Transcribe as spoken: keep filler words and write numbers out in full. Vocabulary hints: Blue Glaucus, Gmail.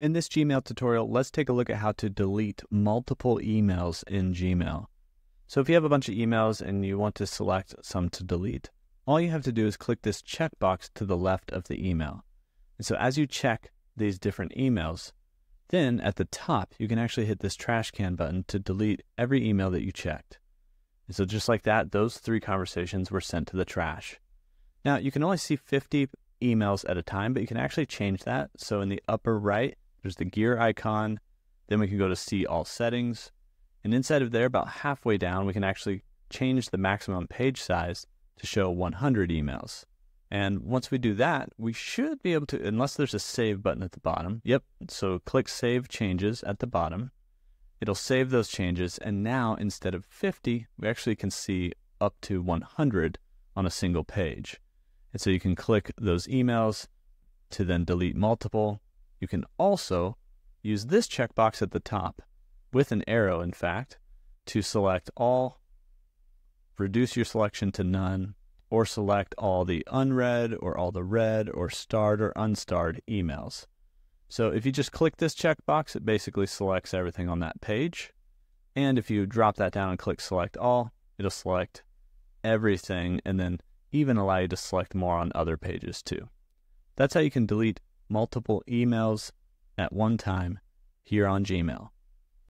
In this Gmail tutorial, let's take a look at how to delete multiple emails in Gmail. So if you have a bunch of emails and you want to select some to delete, all you have to do is click this checkbox to the left of the email. And so as you check these different emails, then at the top, you can actually hit this trash can button to delete every email that you checked. And so just like that, those three conversations were sent to the trash. Now you can only see fifty emails at a time, but you can actually change that. So in the upper right, there's the gear icon. Then we can go to see all settings. And inside of there, about halfway down, we can actually change the maximum page size to show one hundred emails. And once we do that, we should be able to, unless there's a save button at the bottom. Yep, so click save changes at the bottom. It'll save those changes. And now instead of fifty, we actually can see up to one hundred on a single page. And so you can click those emails to then delete multiple. You can also use this checkbox at the top with an arrow, in fact, to select all, reduce your selection to none, or select all the unread or all the read or starred or unstarred emails. So if you just click this checkbox, it basically selects everything on that page. And if you drop that down and click select all, it'll select everything and then even allow you to select more on other pages too. That's how you can delete multiple emails at one time here on Gmail.